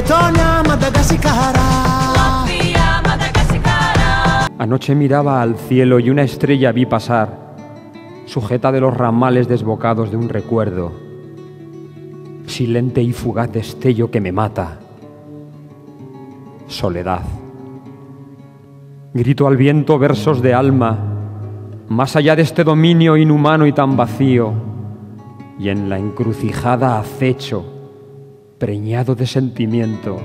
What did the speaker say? Letonia, Madagascar. Latvia, Madagascar. Anoche miraba al cielo y una estrella vi pasar, sujeta de los ramales desbocados de un recuerdo. Silente y fugaz destello que me mata. Soledad. Grito al viento versos de alma, más allá de este dominio inhumano y tan vacío, y en la encrucijada acecho, preñado de sentimientos.